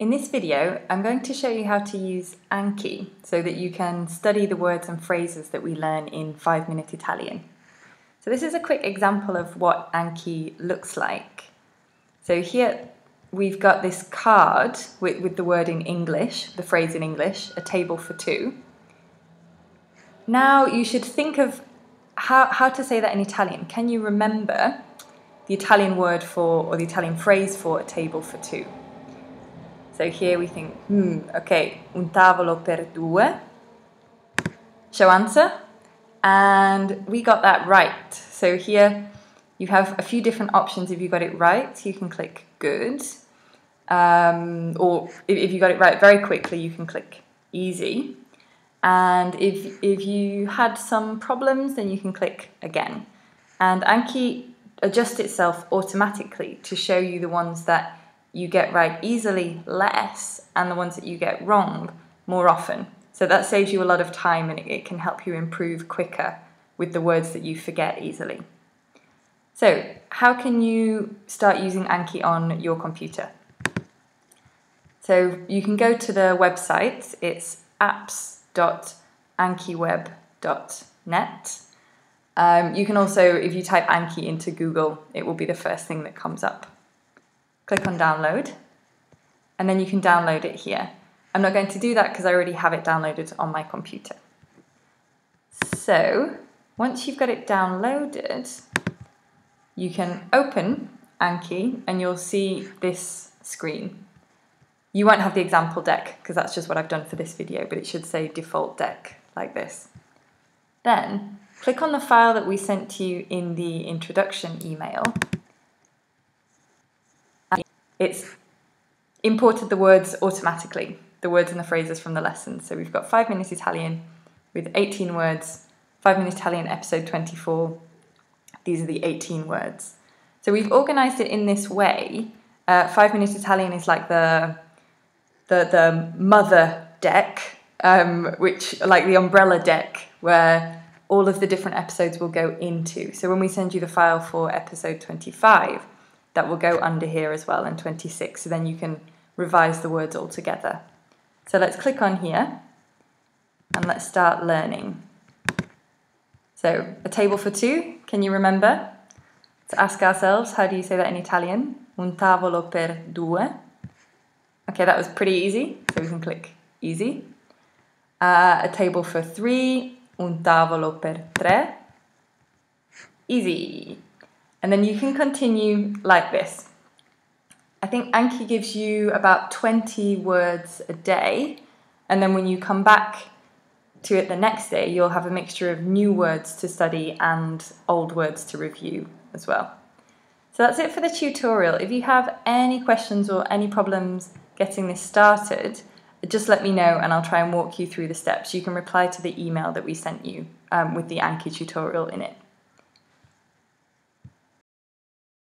In this video, I'm going to show you how to use Anki so that you can study the words and phrases that we learn in 5-Minute Italian. So this is a quick example of what Anki looks like. So here we've got this card with the word in English, the phrase in English, a table for two. Now you should think of how to say that in Italian. Can you remember the Italian word for, or the Italian phrase for, a table for two? So here we think, okay, un tavolo per due. Show answer. And we got that right. So here you have a few different options. If you got it right, you can click good. Or if you got it right very quickly, you can click easy. And if you had some problems, then you can click again. And Anki adjusts itself automatically to show you the ones that you get right easily less and the ones that you get wrong more often. So that saves you a lot of time and it can help you improve quicker with the words that you forget easily. So how can you start using Anki on your computer? So you can go to the website, it's apps.ankiweb.net. You can also, if you type Anki into Google, it will be the first thing that comes up. Click on download, and then you can download it here. I'm not going to do that because I already have it downloaded on my computer. So once you've got it downloaded, you can open Anki and you'll see this screen. You won't have the example deck because that's just what I've done for this video, but it should say default deck like this. Then click on the file that we sent to you in the introduction email. It's imported the words automatically, the words and the phrases from the lesson. So we've got 5-Minute Italian with 18 words, 5-Minute Italian episode 24. These are the 18 words. So we've organized it in this way. 5-Minute Italian is like the mother deck, which like the umbrella deck where all of the different episodes will go into. So when we send you the file for episode 25, that will go under here as well, and 26, so then you can revise the words all together. So let's click on here and let's start learning. So a table for two, can you remember? Let's ask ourselves, how do you say that in Italian? Un tavolo per due. Okay, that was pretty easy, so we can click easy. A table for three, un tavolo per tre. Easy. And then you can continue like this. I think Anki gives you about 20 words a day, and then when you come back to it the next day, you'll have a mixture of new words to study and old words to review as well. So that's it for the tutorial. If you have any questions or any problems getting this started, just let me know and I'll try and walk you through the steps. You can reply to the email that we sent you with the Anki tutorial in it.